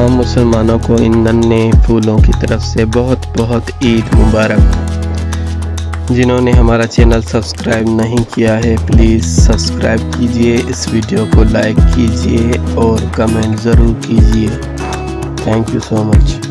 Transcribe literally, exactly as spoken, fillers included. तमाम मुसलमानों को इन नन्हे फूलों की तरफ से बहुत बहुत ईद मुबारक। जिन्होंने हमारा चैनल सब्सक्राइब नहीं किया है प्लीज़ सब्सक्राइब कीजिए, इस वीडियो को लाइक कीजिए और कमेंट ज़रूर कीजिए। Thank you so much.